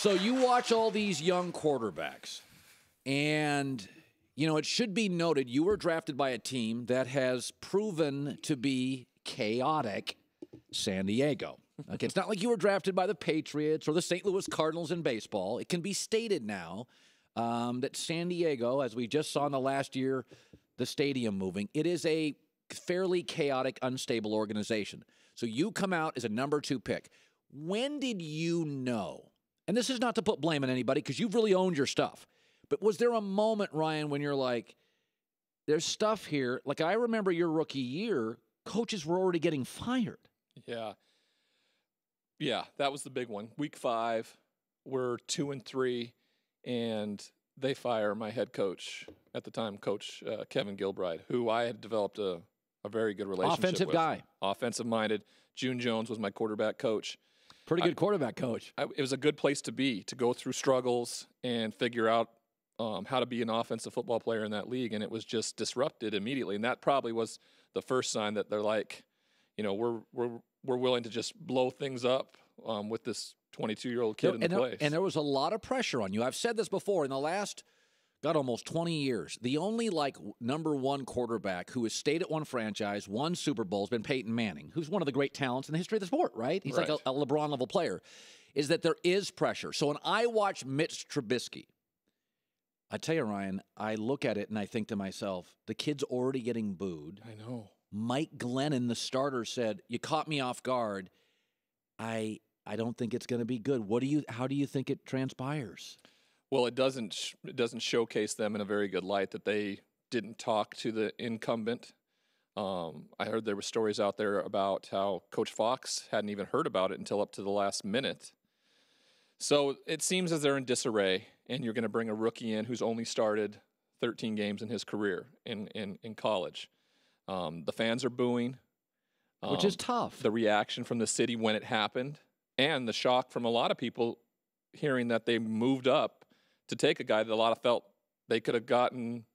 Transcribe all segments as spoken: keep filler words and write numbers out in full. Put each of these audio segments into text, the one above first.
So you watch all these young quarterbacks, and, you know, it should be noted you were drafted by a team that has proven to be chaotic, San Diego. Okay, it's not like you were drafted by the Patriots or the Saint Louis Cardinals in baseball. It can be stated now um, that San Diego, as we just saw in the last year, the stadium moving, it is a fairly chaotic, unstable organization. So you come out as a number two pick. When did you know, and this is not to put blame on anybody because you've really owned your stuff, but was there a moment, Ryan, when you're like, there's stuff here? Like, I remember your rookie year, coaches were already getting fired. Yeah. Yeah, that was the big one. Week five, we're two and three, and they fire my head coach at the time, Coach uh, Kevin Gilbride, who I had developed a, a very good relationship with. Offensive guy. Offensive-minded. June Jones was my quarterback coach. Pretty good I, quarterback coach. I, it was a good place to be, to go through struggles and figure out um, how to be an offensive football player in that league, and it was just disrupted immediately. And that probably was the first sign that they're like, you know, we're we're – we're willing to just blow things up um, with this twenty-two-year-old kid in the place. And there was a lot of pressure on you. I've said this before. In the last, God, almost twenty years, the only, like, number one quarterback who has stayed at one franchise, won Super Bowl, has been Peyton Manning, who's one of the great talents in the history of the sport, right? He's right. like a, a LeBron-level player, is that there is pressure. So when I watch Mitch Trubisky, I tell you, Ryan, I look at it and I think to myself, the kid's already getting booed. I know. Mike Glennon, the starter, said, "You caught me off guard. I I don't think it's going to be good. What do you? How do you think it transpires?" Well, it doesn't. Sh it doesn't showcase them in a very good light that they didn't talk to the incumbent. Um, I heard there were stories out there about how Coach Fox hadn't even heard about it until up to the last minute. So it seems as they're in disarray, and you're going to bring a rookie in who's only started thirteen games in his career in in, in college. Um, the fans are booing. Um, Which is tough. The reaction from the city when it happened and the shock from a lot of people hearing that they moved up to take a guy that a lot of felt they could have gotten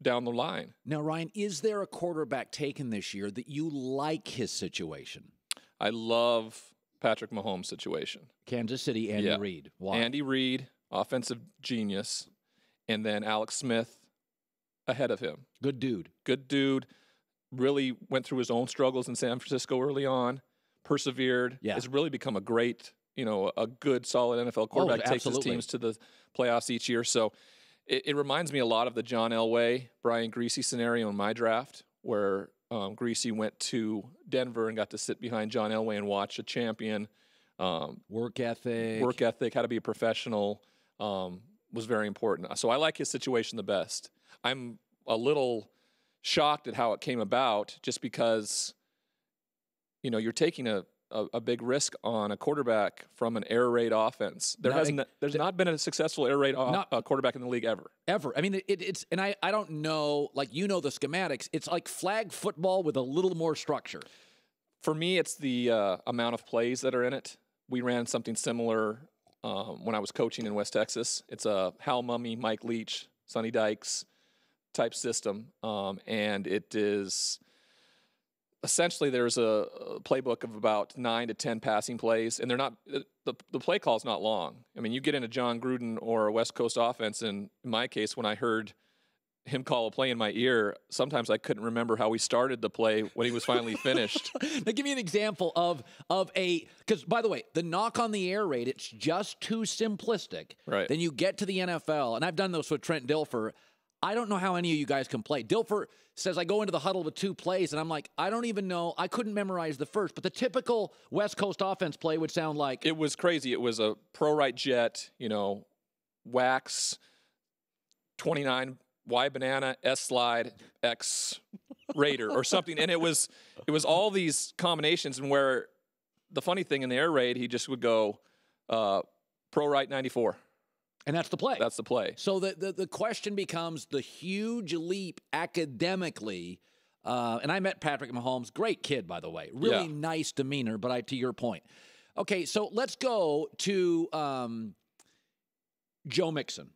down the line. Now, Ryan, is there a quarterback taken this year that you like his situation? I love Patrick Mahomes' situation. Kansas City, Andy yeah. Reid. Why? Andy Reid, offensive genius, and then Alex Smith ahead of him. Good dude. Good dude. Really went through his own struggles in San Francisco early on, persevered. Yeah. Has really become a great, you know, a good, solid N F L quarterback. Oh, takes his teams to the playoffs each year. So it, it reminds me a lot of the John Elway, Brian Griese scenario in my draft, where um, Griese went to Denver and got to sit behind John Elway and watch a champion. Um, work ethic. Work ethic, how to be a professional um, was very important. So I like his situation the best. I'm a little shocked at how it came about, just because, you know, you're taking a, a, a big risk on a quarterback from an air raid offense. There hasn't, there's not been a successful air raid off, not, uh, quarterback in the league ever. Ever. I mean, it, it's, and I, I don't know, like, you know the schematics. It's like flag football with a little more structure. For me, it's the uh, amount of plays that are in it. We ran something similar um, when I was coaching in West Texas. It's a Hal Mummy, Mike Leach, Sonny Dykes type system, um, and it is essentially there's a, a playbook of about nine to ten passing plays, and they're not the the play call is not long. I mean, you get into John Gruden or a West Coast offense, and in my case, when I heard him call a play in my ear, sometimes I couldn't remember how we started the play when he was finally finished. Now, give me an example of of a because by the way, the knock on the air raid, it's just too simplistic. Right. Then you get to the N F L, and I've done this with Trent Dilfer. I don't know how any of you guys can play. Dilfer says, I go into the huddle with two plays, and I'm like, I don't even know. I couldn't memorize the first, but the typical West Coast offense play would sound like. It was crazy. It was a pro-right jet, you know, wax, twenty-nine, Y banana, S slide, X Raider or something. And it was, it was all these combinations, and where the funny thing in the air raid, he just would go uh, pro-right ninety-four. And that's the play. That's the play. So the, the, the question becomes the huge leap academically. Uh, and I met Patrick Mahomes. Great kid, by the way. Really yeah. nice demeanor, but I, to your point. Okay, so let's go to um, Joe Mixon.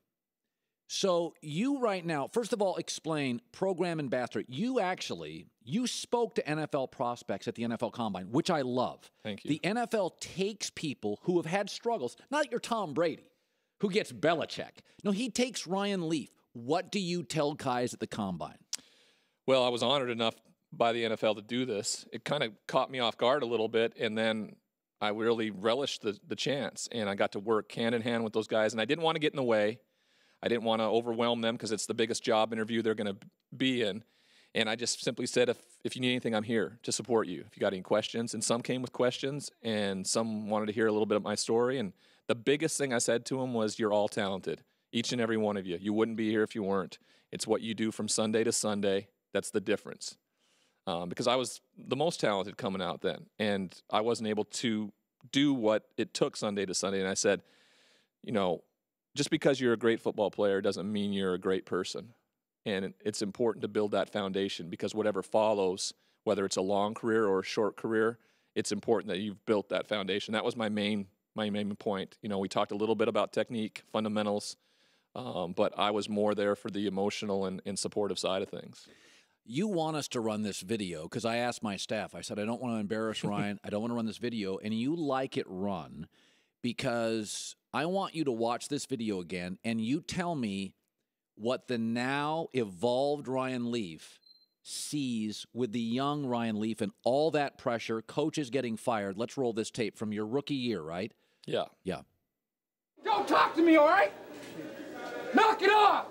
So you right now, first of all, explain program ambassador. You actually, you spoke to N F L prospects at the N F L Combine, which I love. Thank you. The N F L takes people who have had struggles. Not your Tom Brady. who gets Belichick. No, he takes Ryan Leaf. What do you tell guys at the Combine? Well, I was honored enough by the N F L to do this. It kind of caught me off guard a little bit, and then I really relished the, the chance, and I got to work hand-in-hand with those guys, and I didn't want to get in the way. I didn't want to overwhelm them because it's the biggest job interview they're going to be in, and I just simply said, if, if you need anything, I'm here to support you. If you got any questions, and some came with questions, and some wanted to hear a little bit of my story, and the biggest thing I said to them was, you're all talented, each and every one of you. You wouldn't be here if you weren't. It's what you do from Sunday to Sunday. That's the difference. Um, because I was the most talented coming out then, and I wasn't able to do what it took Sunday to Sunday. And I said, you know, just because you're a great football player doesn't mean you're a great person. And it's important to build that foundation because whatever follows, whether it's a long career or a short career, it's important that you've built that foundation. That was my main my main point. You know, we talked a little bit about technique, fundamentals, um, but I was more there for the emotional and, and supportive side of things. You want us to run this video, because I asked my staff, I said, I don't want to embarrass Ryan, I don't want to run this video, and you like it run, because I want you to watch this video again, and you tell me what the now evolved Ryan Leaf sees with the young Ryan Leaf and all that pressure, coaches getting fired. Let's roll this tape from your rookie year, right? Yeah. Yeah. Don't talk to me, all right? Knock it off!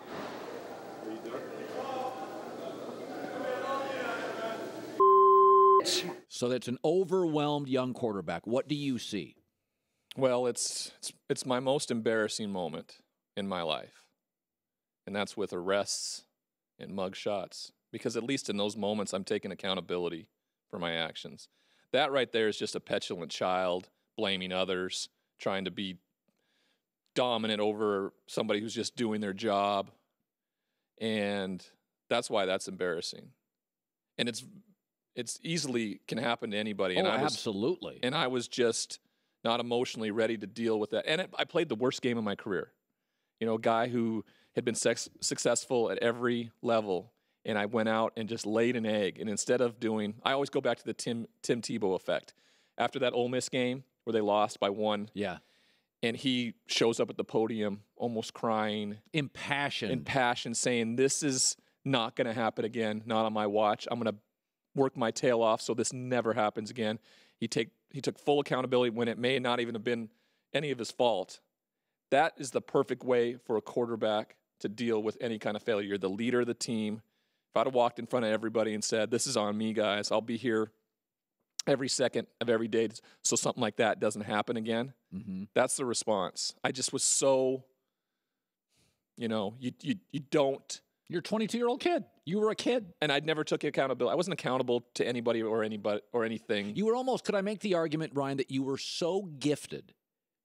So that's an overwhelmed young quarterback. What do you see? Well, it's, it's it's my most embarrassing moment in my life, and that's with arrests and mug shots, because at least in those moments I'm taking accountability for my actions. That right there is just a petulant child blaming others, trying to be dominant over somebody who's just doing their job, and that's why that's embarrassing. And it's It's easily can happen to anybody. And oh, I was, absolutely. And I was just not emotionally ready to deal with that. And it, I played the worst game of my career. You know, a guy who had been sex, successful at every level, and I went out and just laid an egg. And instead of doing, I always go back to the Tim Tim Tebow effect. After that Ole Miss game where they lost by one. Yeah. And he shows up at the podium almost crying. Impassioned. Impassioned, saying, this is not going to happen again. Not on my watch. I'm going to work my tail off so this never happens again. He take he took full accountability when it may not even have been any of his fault. That is the perfect way for a quarterback to deal with any kind of failure. You're the leader of the team. If I'd have walked in front of everybody and said, this is on me, guys, I'll be here every second of every day so something like that doesn't happen again, mm-hmm. That's the response. I just was so, you know, you you, you don't. You're a twenty-two-year-old kid. You were a kid. And I'd never took accountability. I wasn't accountable to anybody or anybody or anything. You were almost, could I make the argument, Ryan, that you were so gifted,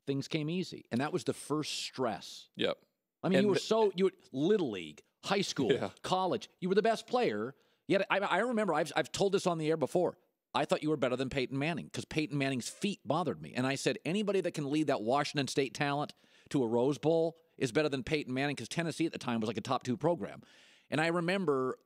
things came easy. And that was the first stress. Yep. I mean, and you were so, you were Little League, high school, yeah. college. You were the best player. Yet I, I remember, I've, I've told this on the air before. I thought you were better than Peyton Manning because Peyton Manning's feet bothered me. And I said, anybody that can lead that Washington State talent to a Rose Bowl is better than Peyton Manning, because Tennessee at the time was like a top two program. And I remember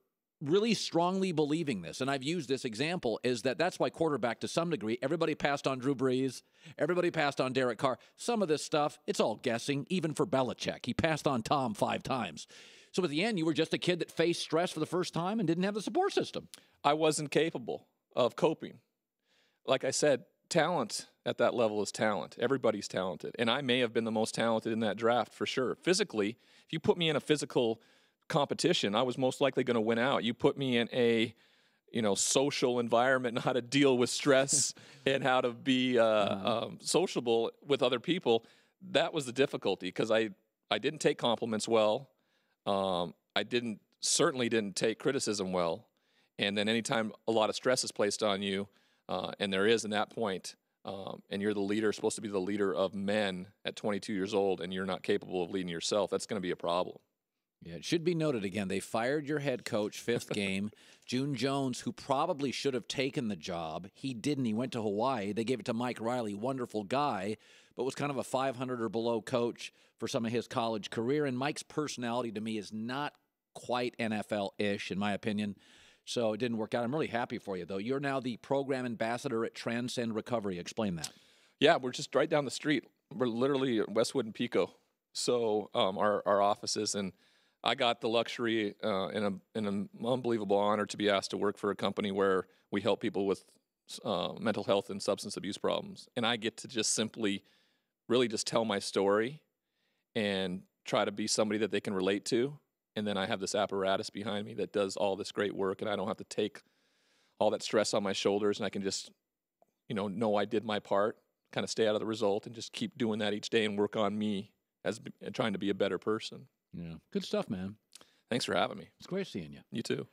really strongly believing this, and I've used this example, is that that's why quarterback, to some degree, everybody passed on Drew Brees, everybody passed on Derek Carr. Some of this stuff, it's all guessing, even for Belichick. He passed on Tom five times. So at the end, you were just a kid that faced stress for the first time and didn't have the support system. I wasn't capable of coping. Like I said, talent at that level is talent. Everybody's talented. And I may have been the most talented in that draft for sure. Physically, if you put me in a physical competition, I was most likely going to win out. You put me in a, you know, social environment and how to deal with stress and how to be uh, uh-huh. um, sociable with other people. That was the difficulty, because I, I didn't take compliments well. Um, I didn't certainly didn't take criticism well. And then anytime a lot of stress is placed on you, Uh, and there is in that point, um, and you're the leader, supposed to be the leader of men at twenty-two years old, and you're not capable of leading yourself, that's going to be a problem. Yeah, it should be noted again, they fired your head coach, fifth game. June Jones, who probably should have taken the job, he didn't. He went to Hawaii. They gave it to Mike Riley, wonderful guy, but was kind of a five hundred or below coach for some of his college career. And Mike's personality to me is not quite N F L-ish, in my opinion. So it didn't work out. I'm really happy for you, though. You're now the program ambassador at Transcend Recovery. Explain that. Yeah, we're just right down the street. We're literally at Westwood and Pico. So um, our, our offices, and I got the luxury uh, and an unbelievable honor to be asked to work for a company where we help people with uh, mental health and substance abuse problems. And I get to just simply really just tell my story and try to be somebody that they can relate to. And then I have this apparatus behind me that does all this great work, and I don't have to take all that stress on my shoulders, and I can just, you know, know I did my part, kind of stay out of the result, and just keep doing that each day and work on me as b trying to be a better person. Yeah. Good stuff, man. Thanks for having me. It's great seeing you. You too.